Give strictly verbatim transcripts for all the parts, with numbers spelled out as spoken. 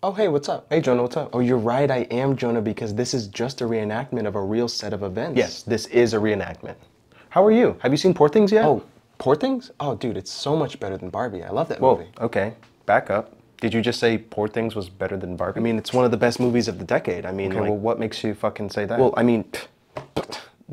Oh, hey, what's up? Hey, Jonah, what's up? Oh, you're right, I am Jonah, because this is just a reenactment of a real set of events. Yes, this is a reenactment. How are you? Have you seen Poor Things yet? Oh, Poor Things? Oh, dude, it's so much better than Barbie. I love that Whoa, movie. Okay, back up. Did you just say Poor Things was better than Barbie? I mean, it's one of the best movies of the decade. I mean, okay, like, well, what makes you fucking say that? Well, I mean,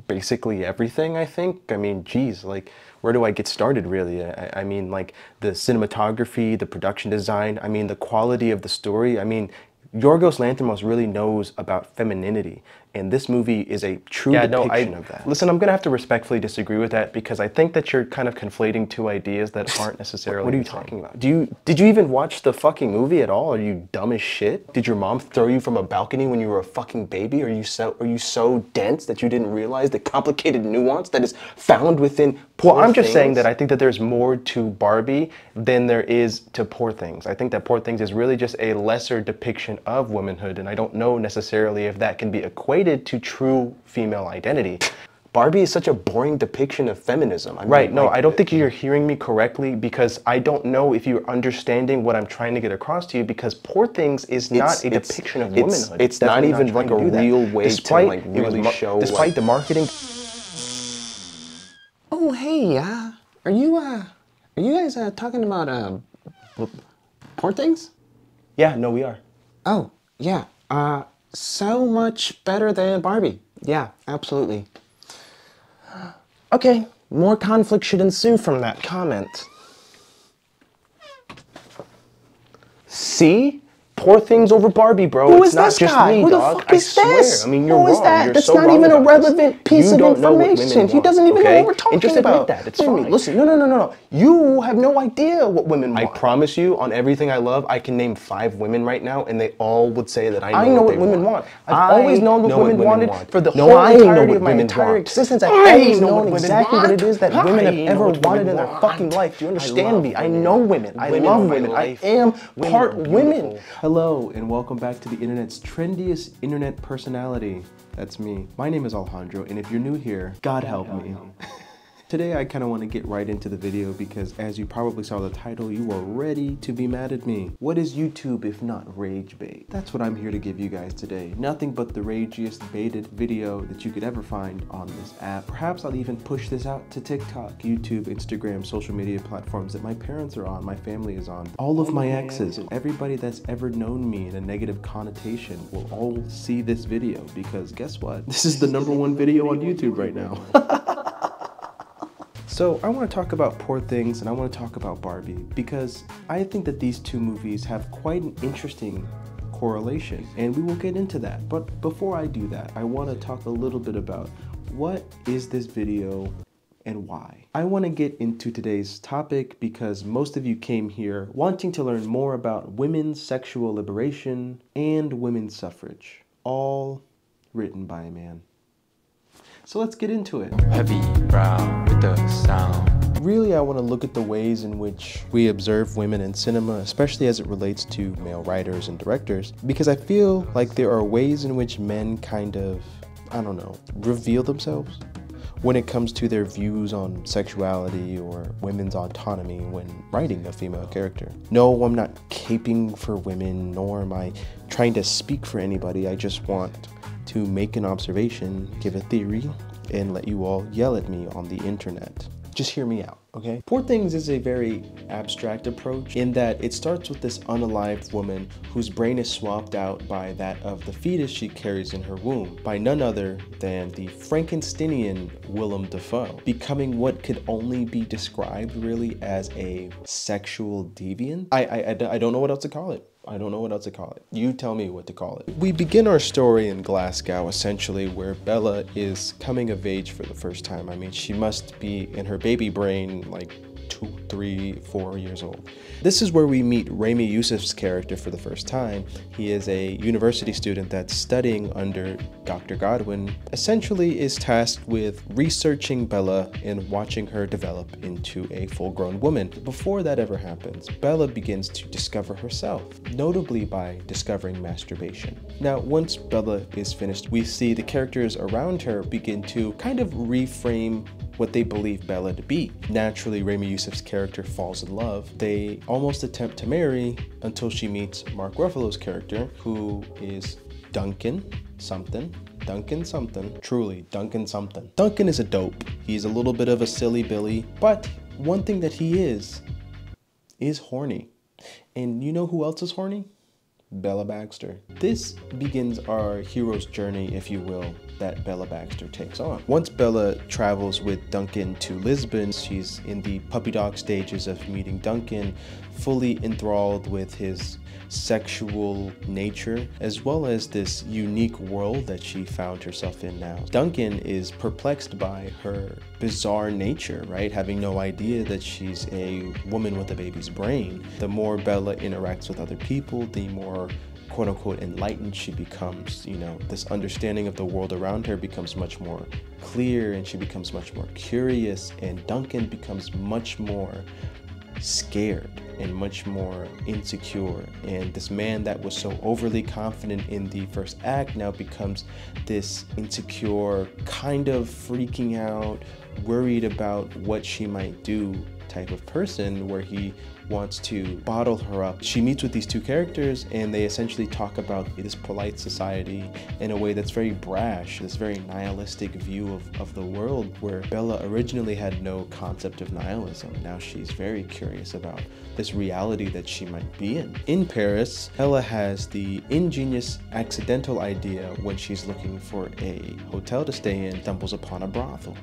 basically everything, I think. I mean, geez, like, where do I get started, really? I, I mean, like, the cinematography, the production design, I mean, the quality of the story. I mean, Yorgos Lanthimos really knows about femininity, and this movie is a true yeah, depiction no, I, of that. Listen, I'm going to have to respectfully disagree with that, because I think that you're kind of conflating two ideas that aren't necessarily What are you talking about? Do you, did you even watch the fucking movie at all? Are you dumb as shit? Did your mom throw you from a balcony when you were a fucking baby? Are you so, are you so dense that you didn't realize the complicated nuance that is found within Poor Well, I'm things? just saying that I think that there's more to Barbie than there is to Poor Things. I think that Poor Things is really just a lesser depiction of womanhood, and I don't know necessarily if that can be equated to true female identity. Barbie is such a boring depiction of feminism. I mean, right, no, like, I don't think you're hearing me correctly, because I don't know if you're understanding what I'm trying to get across to you, because Poor Things is not a depiction of womanhood. It's not even like a real way to like really show. Despite the marketing. Oh, hey, uh, are you, uh, are you guys uh, talking about uh, Poor Things? Yeah, no, we are. Oh, yeah, uh, so much better than Barbie. Yeah, absolutely. Okay, more conflict should ensue from that comment. See? Poor Things over Barbie, bro. Who is it's not this just guy? Me, Who dog. the fuck is I this? Swear. I mean, you're Who is wrong. that? You're That's so not even a relevant this. piece you of information. Want, he doesn't even okay? know what we're talking and just about. That. It's fine. Listen, no, no, no, no, no. You have no idea what women want. I promise you, on everything I love, I can name five women right now, and they all would say that I know, I know what, what women want. want. I've I always known what know women, women wanted want. for the no, whole I entirety of my entire existence. I've always known exactly what it is that women have ever wanted in their fucking life. Do you understand me? I know women. I love women. I am part women. Hello, and welcome back to the internet's trendiest internet personality. That's me. My name is Alejandro, and if you're new here, God help me. Today, I kind of want to get right into the video because, as you probably saw the title, you are ready to be mad at me. What is YouTube if not rage bait? That's what I'm here to give you guys today. Nothing but the ragiest baited video that you could ever find on this app. Perhaps I'll even push this out to TikTok, YouTube, Instagram, social media platforms that my parents are on, my family is on. All of my exes, everybody that's ever known me in a negative connotation will all see this video because guess what? This is the number one video on YouTube right now. So I want to talk about Poor Things and I want to talk about Barbie because I think that these two movies have quite an interesting correlation and we will get into that. But before I do that, I want to talk a little bit about what is this video and why. I want to get into today's topic because most of you came here wanting to learn more about women's sexual liberation and women's suffrage, all written by a man. So let's get into it. Heavy brown with the sound. Really, I want to look at the ways in which we observe women in cinema, especially as it relates to male writers and directors, because I feel like there are ways in which men kind of, I don't know, reveal themselves when it comes to their views on sexuality or women's autonomy when writing a female character. No, I'm not caping for women, nor am I trying to speak for anybody. I just want to make an observation, give a theory, and let you all yell at me on the internet. Just hear me out, okay? Poor Things is a very abstract approach in that it starts with this unalived woman whose brain is swapped out by that of the fetus she carries in her womb by none other than the Frankensteinian Willem Dafoe, becoming what could only be described really as a sexual deviant. I, I, I, I don't know what else to call it. I don't know what else to call it. You tell me what to call it. We begin our story in Glasgow, essentially, where Bella is coming of age for the first time. I mean, she must be in her baby brain, like two, three, four years old. This is where we meet Rami Youssef's character for the first time. He is a university student that's studying under Doctor Godwin, essentially is tasked with researching Bella and watching her develop into a full-grown woman. Before that ever happens, Bella begins to discover herself, notably by discovering masturbation. Now, once Bella is finished, we see the characters around her begin to kind of reframe what they believe Bella to be. Naturally, Rami Yusuf's character falls in love. They almost attempt to marry until she meets Mark Ruffalo's character, who is Duncan something. Duncan something, truly Duncan something. Duncan is a dope. He's a little bit of a silly billy, but one thing that he is, is horny. And you know who else is horny? Bella Baxter. This begins our hero's journey, if you will, that Bella Baxter takes on. Once Bella travels with Duncan to Lisbon, she's in the puppy dog stages of meeting Duncan, fully enthralled with his sexual nature, as well as this unique world that she found herself in now. Duncan is perplexed by her bizarre nature, right? Having no idea that she's a woman with a baby's brain. The more Bella interacts with other people, the more quote unquote enlightened she becomes. You know, this understanding of the world around her becomes much more clear, and she becomes much more curious, and Duncan becomes much more scared and much more insecure. And this man that was so overly confident in the first act now becomes this insecure, kind of freaking out, worried about what she might do type of person, where he wants to bottle her up. She meets with these two characters and they essentially talk about this polite society in a way that's very brash, this very nihilistic view of, of the world, where Bella originally had no concept of nihilism. Now she's very curious about this reality that she might be in. In Paris, Bella has the ingenious accidental idea when she's looking for a hotel to stay in, stumbles upon a brothel,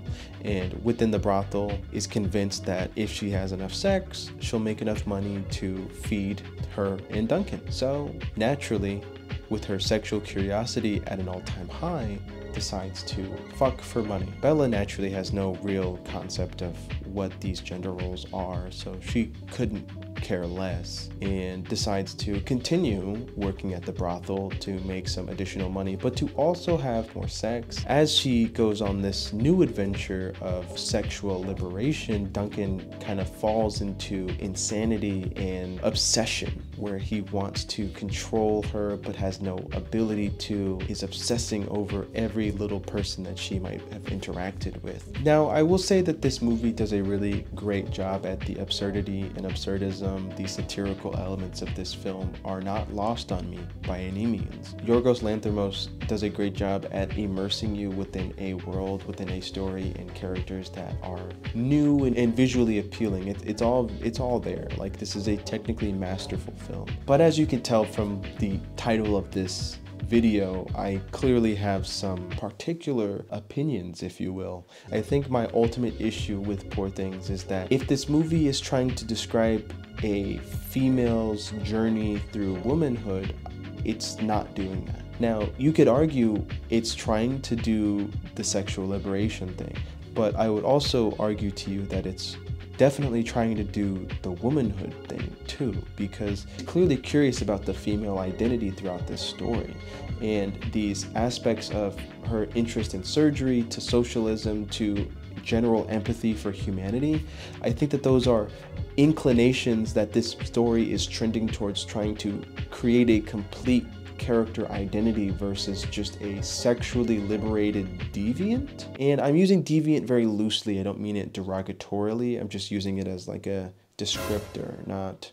and within the brothel is convinced that if she has enough sex, she'll make enough money to feed her and Duncan. So naturally, with her sexual curiosity at an all-time high, decides to fuck for money. Bella naturally has no real concept of what these gender roles are, so she couldn't care less and decides to continue working at the brothel to make some additional money, but to also have more sex. As she goes on this new adventure of sexual liberation, Duncan kind of falls into insanity and obsession, where he wants to control her but has no ability to, is obsessing over every little person that she might have interacted with. Now, I will say that this movie does a really great job at the absurdity and absurdism. The satirical elements of this film are not lost on me by any means. Yorgos Lanthimos does a great job at immersing you within a world, within a story, and characters that are new and, and visually appealing. It, it's all it's all there. Like, this is a technically masterful film. But as you can tell from the title of this video, I clearly have some particular opinions, if you will. I think my ultimate issue with Poor Things is that if this movie is trying to describe a female's journey through womanhood, it's not doing that. Now, you could argue it's trying to do the sexual liberation thing, but I would also argue to you that it's definitely trying to do the womanhood thing too, because it's clearly curious about the female identity throughout this story, and these aspects of her interest in surgery to socialism to general empathy for humanity. I think that those are inclinations that this story is trending towards, trying to create a complete character identity versus just a sexually liberated deviant. And I'm using deviant very loosely. I don't mean it derogatorily. I'm just using it as like a descriptor, not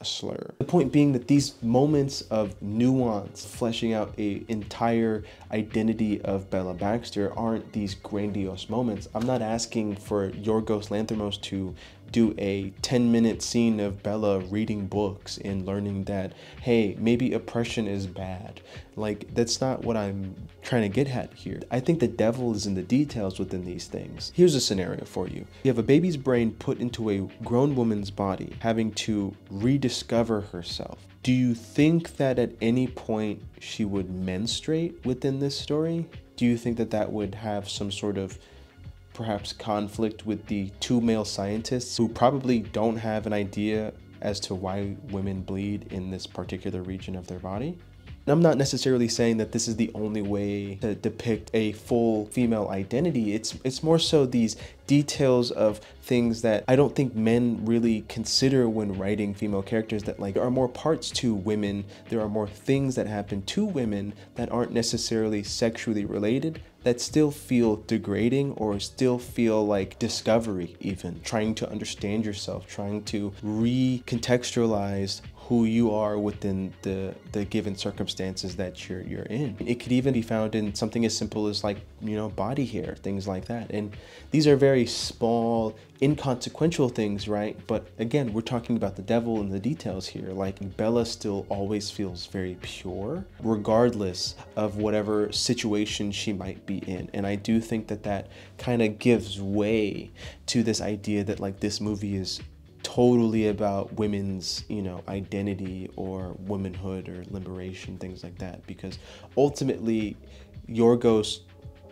a slur. The point being that these moments of nuance, fleshing out a entire identity of Bella Baxter, aren't these grandiose moments. I'm not asking for Yorgos Lanthimos to do a ten minute scene of Bella reading books and learning that, hey, maybe oppression is bad. Like, that's not what I'm trying to get at here. I think the devil is in the details within these things. Here's a scenario for you. You have a baby's brain put into a grown woman's body, having to rediscover herself. Do you think that at any point she would menstruate within this story? Do you think that that would have some sort of perhaps conflict with the two male scientists who probably don't have an idea as to why women bleed in this particular region of their body? And I'm not necessarily saying that this is the only way to depict a full female identity. It's, it's more so these details of things that I don't think men really consider when writing female characters, that like there are more parts to women, there are more things that happen to women that aren't necessarily sexually related that still feel degrading or still feel like discovery even. Trying to understand yourself, trying to recontextualize who you are within the, the given circumstances that you're, you're in. It could even be found in something as simple as like, you know, body hair, things like that. And these are very small, inconsequential things, right? But again, we're talking about the devil in the details here. Like Bella still always feels very pure, regardless of whatever situation she might be in. And I do think that that kind of gives way to this idea that like this movie is totally about women's, you know, identity or womanhood or liberation, things like that. Because ultimately, Yorgos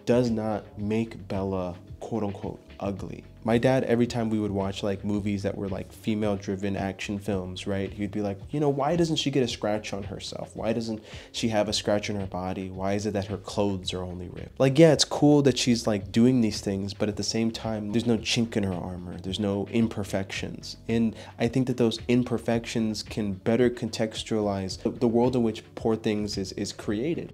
does not make Bella quote unquote ugly. My dad, every time we would watch like movies that were like female driven action films, right? He'd be like, you know, why doesn't she get a scratch on herself? Why doesn't she have a scratch on her body? Why is it that her clothes are only ripped? Like, yeah, it's cool that she's like doing these things, but at the same time, there's no chink in her armor. There's no imperfections. And I think that those imperfections can better contextualize the world in which Poor Things is, is created.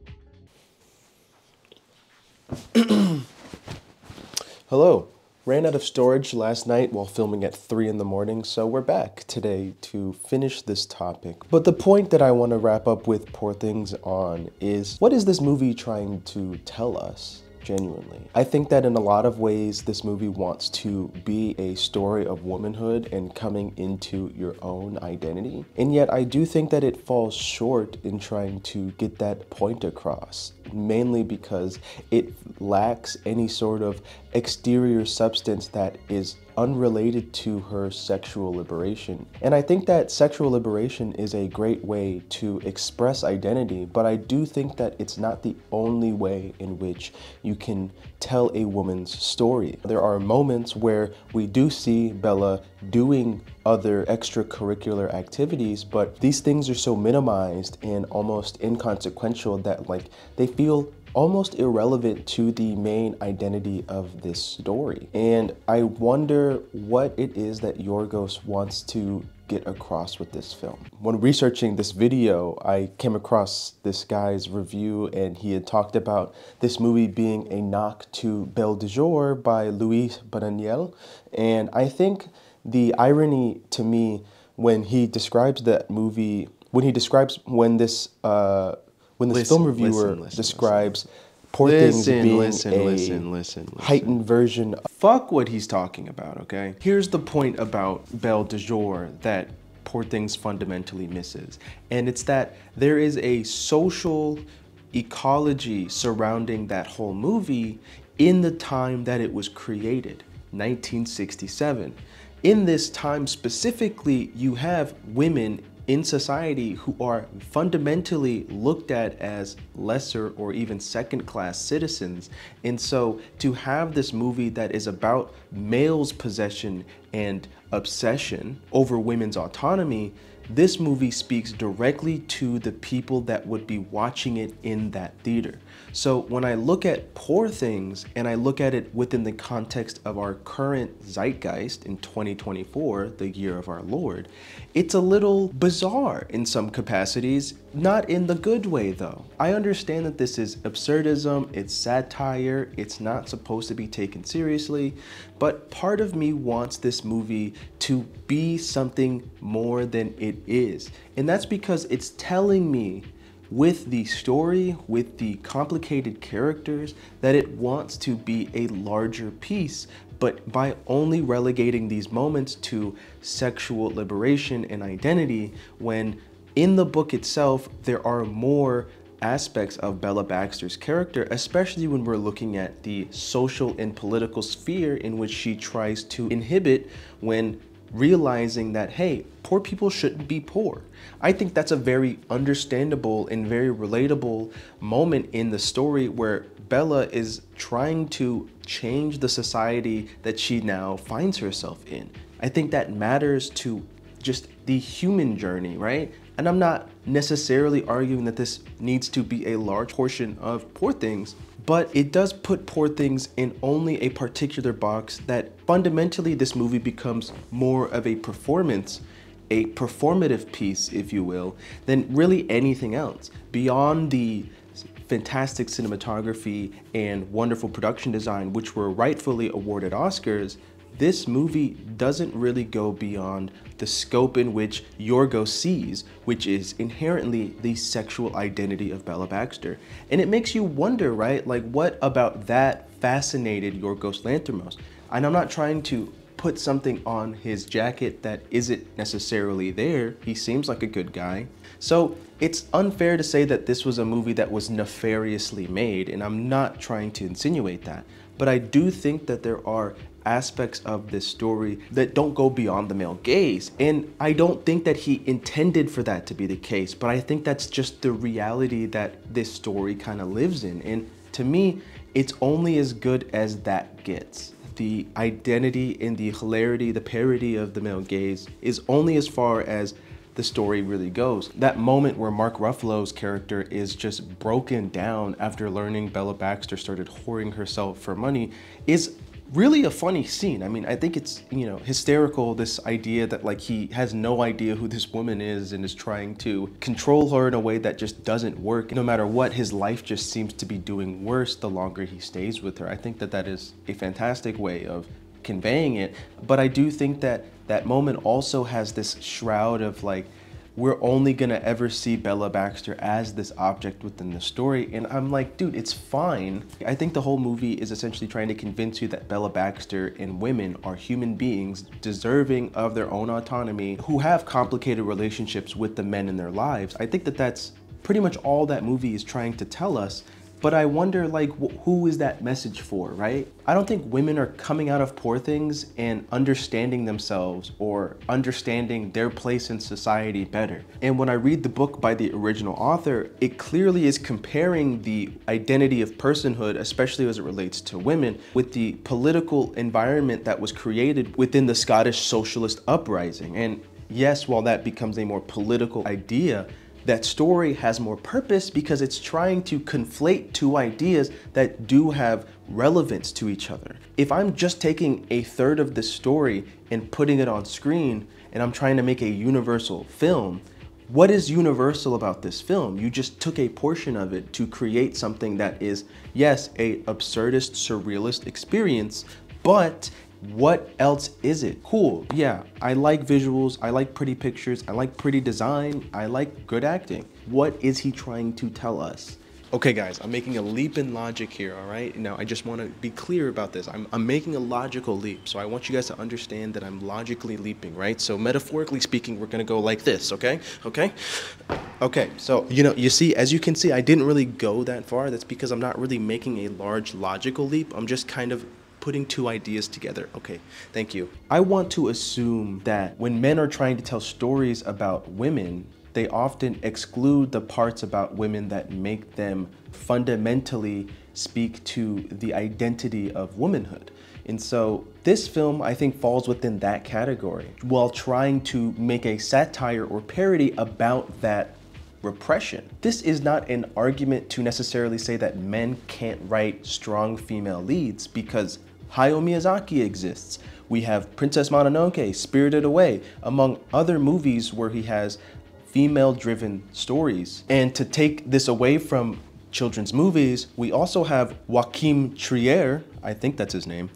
Hello. Ran out of storage last night while filming at three in the morning, so we're back today to finish this topic. But the point that I want to wrap up with Poor Things on is, what is this movie trying to tell us? Genuinely. I think that in a lot of ways, this movie wants to be a story of womanhood and coming into your own identity. And yet I do think that it falls short in trying to get that point across, mainly because it lacks any sort of exterior substance that is unrelated to her sexual liberation. And I think that sexual liberation is a great way to express identity, but I do think that it's not the only way in which you can tell a woman's story. There are moments where we do see Bella doing other extracurricular activities, but these things are so minimized and almost inconsequential that like they feel almost irrelevant to the main identity of this story. And I wonder what it is that Yorgos wants to get across with this film. When researching this video, I came across this guy's review, and he had talked about this movie being a knock to Belle du Jour by Luis Buñuel. And I think the irony to me when he describes that movie, when he describes when this uh, When this listen, film reviewer listen, listen, describes listen. Poor listen, Things being listen, a listen, listen, listen. heightened version of... Fuck what he's talking about, okay? Here's the point about Belle du Jour that Poor Things fundamentally misses. And it's that there is a social ecology surrounding that whole movie in the time that it was created, nineteen sixty-seven. In this time specifically, you have women in society who are fundamentally looked at as lesser or even second-class citizens. And so to have this movie that is about males' possession and obsession over women's autonomy, this movie speaks directly to the people that would be watching it in that theater. So when I look at Poor Things and I look at it within the context of our current zeitgeist in twenty twenty-four, the year of our Lord, it's a little bizarre in some capacities, not in the good way though. I understand that this is absurdism, it's satire, it's not supposed to be taken seriously, but part of me wants this movie to be something more than it is. And that's because it's telling me with the story, with the complicated characters, that it wants to be a larger piece, but by only relegating these moments to sexual liberation and identity, when in the book itself, there are more aspects of Bella Baxter's character, especially when we're looking at the social and political sphere in which she tries to inhibit when realizing that, hey, poor people shouldn't be poor. I think that's a very understandable and very relatable moment in the story where Bella is trying to change the society that she now finds herself in. I think that matters to just the human journey, right? And I'm not necessarily arguing that this needs to be a large portion of Poor Things, but it does put Poor Things in only a particular box that fundamentally this movie becomes more of a performance, a performative piece, if you will, than really anything else. Beyond the fantastic cinematography and wonderful production design, which were rightfully awarded Oscars, this movie doesn't really go beyond the scope in which Yorgos sees, which is inherently the sexual identity of Bella Baxter. And it makes you wonder, right? Like, what about that fascinated Yorgos Lanthimos? And I'm not trying to put something on his jacket that isn't necessarily there. He seems like a good guy. So it's unfair to say that this was a movie that was nefariously made, and I'm not trying to insinuate that. But I do think that there are aspects of this story that don't go beyond the male gaze. And I don't think that he intended for that to be the case, but I think that's just the reality that this story kind of lives in. And to me, it's only as good as that gets. The identity and the hilarity, the parody of the male gaze is only as far as the story really goes. That moment where Mark Ruffalo's character is just broken down after learning Bella Baxter started whoring herself for money is really a funny scene. I mean, I think it's, you know, hysterical, this idea that like he has no idea who this woman is and is trying to control her in a way that just doesn't work. No matter what, his life just seems to be doing worse the longer he stays with her. I think that that is a fantastic way of conveying it. But I do think that that moment also has this shroud of like, we're only gonna ever see Bella Baxter as this object within the story. And I'm like, dude, it's fine. I think the whole movie is essentially trying to convince you that Bella Baxter and women are human beings deserving of their own autonomy who have complicated relationships with the men in their lives. I think that that's pretty much all that movie is trying to tell us. But I wonder, like, who is that message for, right? I don't think women are coming out of Poor Things and understanding themselves or understanding their place in society better. And when I read the book by the original author, it clearly is comparing the identity of personhood, especially as it relates to women, with the political environment that was created within the Scottish socialist uprising. And yes, while that becomes a more political idea, that story has more purpose because it's trying to conflate two ideas that do have relevance to each other. If I'm just taking a third of the story and putting it on screen and I'm trying to make a universal film, what is universal about this film? You just took a portion of it to create something that is, yes, a absurdist, surrealist experience, but what else is it? Cool, yeah, I like visuals, I like pretty pictures, I like pretty design, I like good acting. What is he trying to tell us? Okay guys, I'm making a leap in logic here, all right? Now, I just wanna be clear about this. I'm, I'm making a logical leap, so I want you guys to understand that I'm logically leaping, right? So metaphorically speaking, we're gonna go like this, okay? Okay? Okay, so, you know, you see, as you can see, I didn't really go that far. That's because I'm not really making a large logical leap. I'm just kind of putting two ideas together. Okay, thank you. I want to assume that when men are trying to tell stories about women, they often exclude the parts about women that make them fundamentally speak to the identity of womanhood. And so this film, I think, falls within that category while trying to make a satire or parody about that repression. This is not an argument to necessarily say that men can't write strong female leads because Hayao Miyazaki exists. We have Princess Mononoke, Spirited Away, among other movies where he has female-driven stories. And to take this away from children's movies, we also have Joachim Trier, I think that's his name,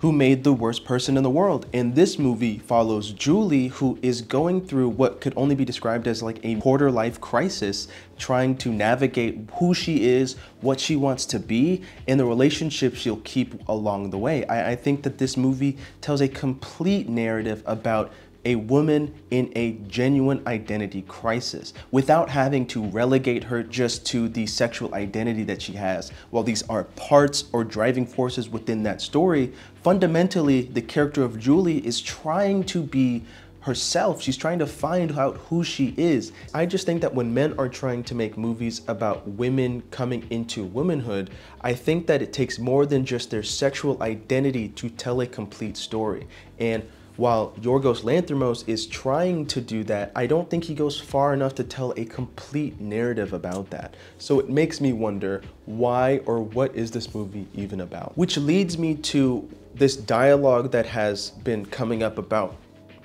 who made The Worst Person in the World. And this movie follows Julie, who is going through what could only be described as like a quarter-life crisis, trying to navigate who she is, what she wants to be, and the relationship she'll keep along the way. I, I think that this movie tells a complete narrative about a woman in a genuine identity crisis without having to relegate her just to the sexual identity that she has. While these are parts or driving forces within that story, fundamentally, the character of Julie is trying to be herself. She's trying to find out who she is. I just think that when men are trying to make movies about women coming into womanhood, I think that it takes more than just their sexual identity to tell a complete story. And While Yorgos Lanthimos is trying to do that, I don't think he goes far enough to tell a complete narrative about that. So it makes me wonder why or what is this movie even about? Which leads me to this dialogue that has been coming up about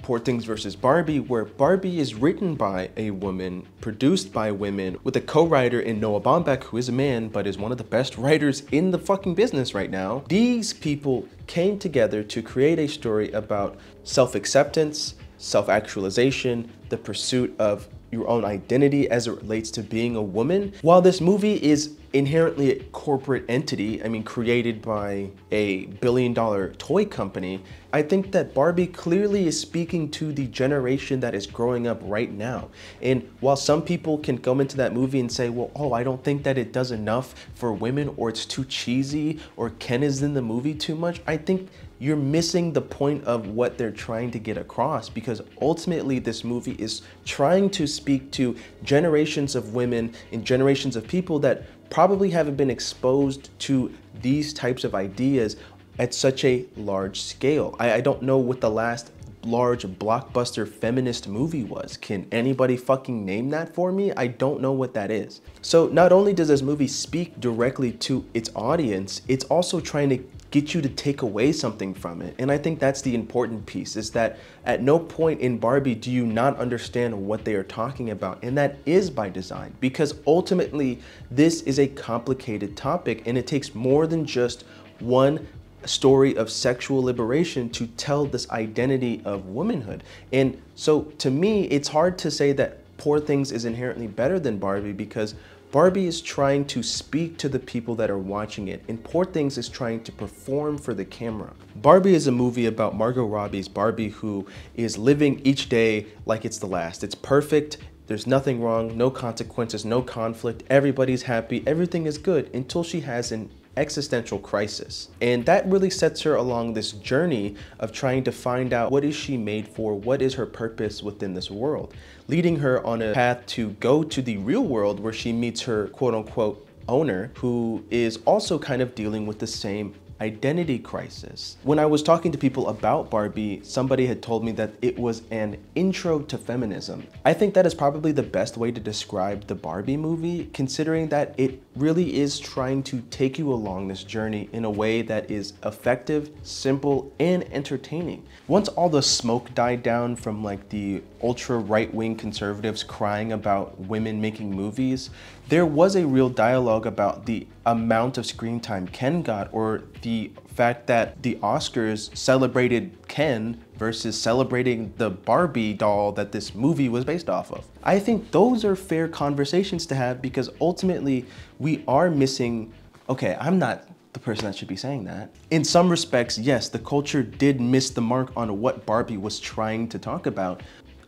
Poor Things versus Barbie, where Barbie is written by a woman, produced by women, with a co-writer in Noah Baumbach, who is a man, but is one of the best writers in the fucking business right now. These people came together to create a story about self-acceptance, self-actualization, the pursuit of your own identity as it relates to being a woman. While this movie is inherently a corporate entity, I mean, created by a billion dollar toy company, I think that Barbie clearly is speaking to the generation that is growing up right now. And while some people can come into that movie and say, well, oh, I don't think that it does enough for women, or it's too cheesy, or Ken is in the movie too much, I think you're missing the point of what they're trying to get across, because ultimately this movie is trying to speak to generations of women and generations of people that probably haven't been exposed to these types of ideas at such a large scale. I, I don't know what the last large blockbuster feminist movie was. Can anybody fucking name that for me? I don't know what that is. So not only does this movie speak directly to its audience, it's also trying to get you to take away something from it. And I think that's the important piece, is that at no point in Barbie do you not understand what they are talking about. And that is by design, because ultimately this is a complicated topic, and it takes more than just one story of sexual liberation to tell this identity of womanhood. And so to me, it's hard to say that Poor Things is inherently better than Barbie, because Barbie is trying to speak to the people that are watching it, and Poor Things is trying to perform for the camera. Barbie is a movie about Margot Robbie's Barbie, who is living each day like it's the last. It's perfect, there's nothing wrong, no consequences, no conflict, everybody's happy, everything is good, until she has an existential crisis. And that really sets her along this journey of trying to find out what is she made for, what is her purpose within this world, leading her on a path to go to the real world, where she meets her quote unquote owner, who is also kind of dealing with the same identity crisis. When I was talking to people about Barbie, somebody had told me that it was an intro to feminism. I think that is probably the best way to describe the Barbie movie, considering that it really is trying to take you along this journey in a way that is effective, simple, and entertaining. Once all the smoke died down from like the ultra right-wing conservatives crying about women making movies, there was a real dialogue about the amount of screen time Ken got, or the fact that the Oscars celebrated Ken versus celebrating the Barbie doll that this movie was based off of. I think those are fair conversations to have, because ultimately we are missing, okay, I'm not the person that should be saying that. In some respects, yes, the culture did miss the mark on what Barbie was trying to talk about.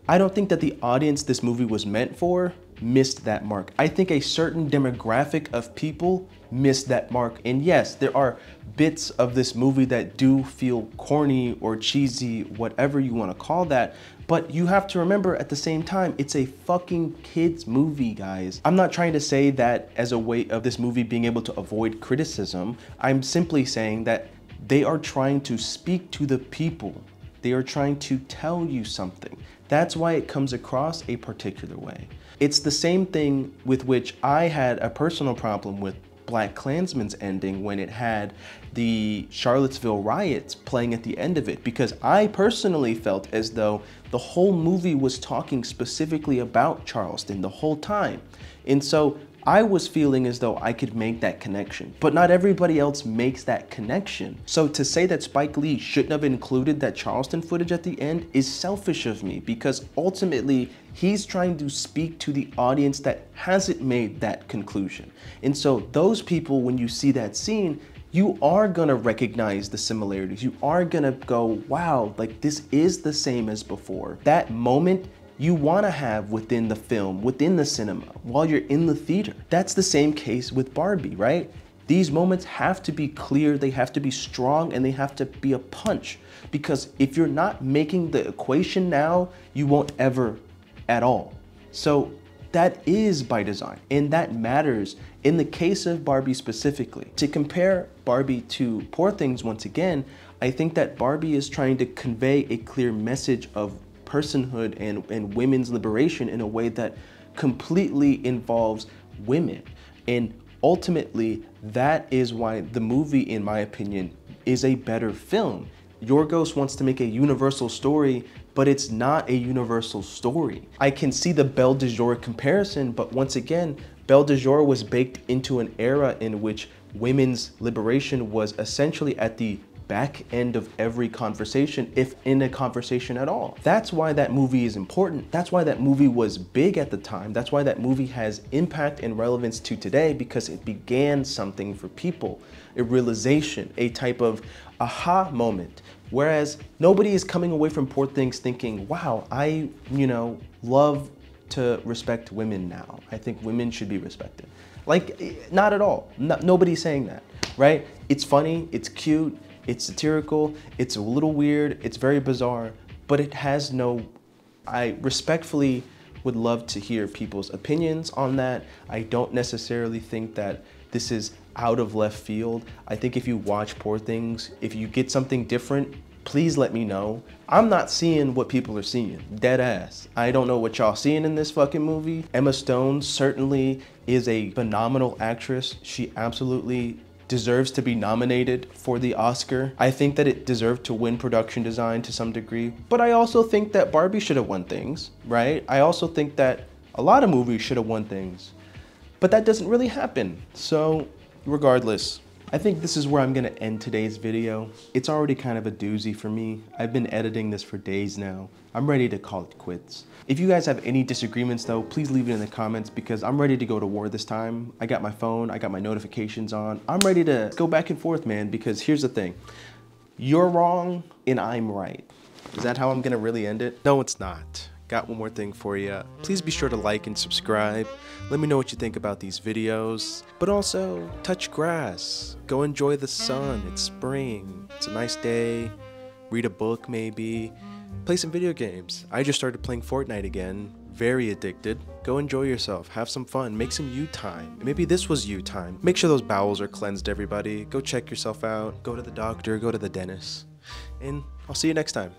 I don't think that the audience this movie was meant for missed that mark. I think a certain demographic of people missed that mark. And yes, there are bits of this movie that do feel corny or cheesy, whatever you want to call that. But you have to remember, at the same time, it's a fucking kids movie, guys. I'm not trying to say that as a way of this movie being able to avoid criticism. I'm simply saying that they are trying to speak to the people. They are trying to tell you something. That's why it comes across a particular way. It's the same thing with which I had a personal problem with Black Klansman's ending, when it had the Charlottesville riots playing at the end of it, because I personally felt as though the whole movie was talking specifically about Charleston the whole time. And so I was feeling as though I could make that connection, but not everybody else makes that connection. So to say that Spike Lee shouldn't have included that Charleston footage at the end is selfish of me, because ultimately he's trying to speak to the audience that hasn't made that conclusion. And so those people, when you see that scene, you are gonna recognize the similarities. You are gonna go, wow, like this is the same as before. That moment you want to have within the film, within the cinema, while you're in the theater. That's the same case with Barbie, right? These moments have to be clear, they have to be strong, and they have to be a punch. Because if you're not making the equation now, you won't ever at all. So that is by design, and that matters in the case of Barbie specifically. To compare Barbie to Poor Things once again, I think that Barbie is trying to convey a clear message of personhood and, and women's liberation in a way that completely involves women. And ultimately, that is why the movie, in my opinion, is a better film. Yorgos wants to make a universal story, but it's not a universal story. I can see the Belle du Jour comparison, but once again, Belle du Jour was baked into an era in which women's liberation was essentially at the back end of every conversation, if in a conversation at all. That's why that movie is important. That's why that movie was big at the time. That's why that movie has impact and relevance to today, because it began something for people, a realization, a type of aha moment. Whereas nobody is coming away from Poor Things thinking, wow, I, you know, love to respect women now. I think women should be respected. Like, not at all. No, nobody's saying that, right? It's funny, it's cute, it's satirical, it's a little weird, it's very bizarre, but it has no, I respectfully would love to hear people's opinions on that. I don't necessarily think that this is out of left field. I think if you watch Poor Things, if you get something different, please let me know. I'm not seeing what people are seeing, dead ass. I don't know what y'all seeing in this fucking movie. Emma Stone certainly is a phenomenal actress. She absolutely deserves to be nominated for the Oscar. I think that it deserved to win production design to some degree, but I also think that Barbie should have won things, right? I also think that a lot of movies should have won things, but that doesn't really happen. So regardless, I think this is where I'm gonna end today's video. It's already kind of a doozy for me. I've been editing this for days now. I'm ready to call it quits. If you guys have any disagreements though, please leave it in the comments, because I'm ready to go to war this time. I got my phone, I got my notifications on. I'm ready to go back and forth, man, because here's the thing. You're wrong and I'm right. Is that how I'm gonna really end it? No, it's not. Got one more thing for you. Please be sure to like and subscribe. Let me know what you think about these videos, but also touch grass. Go enjoy the sun, it's spring. It's a nice day. Read a book maybe. Play some video games. I just started playing Fortnite again. Very addicted. Go enjoy yourself, have some fun, make some you time. Maybe this was you time. Make sure those bowels are cleansed, everybody. Go check yourself out, go to the doctor, go to the dentist. And I'll see you next time.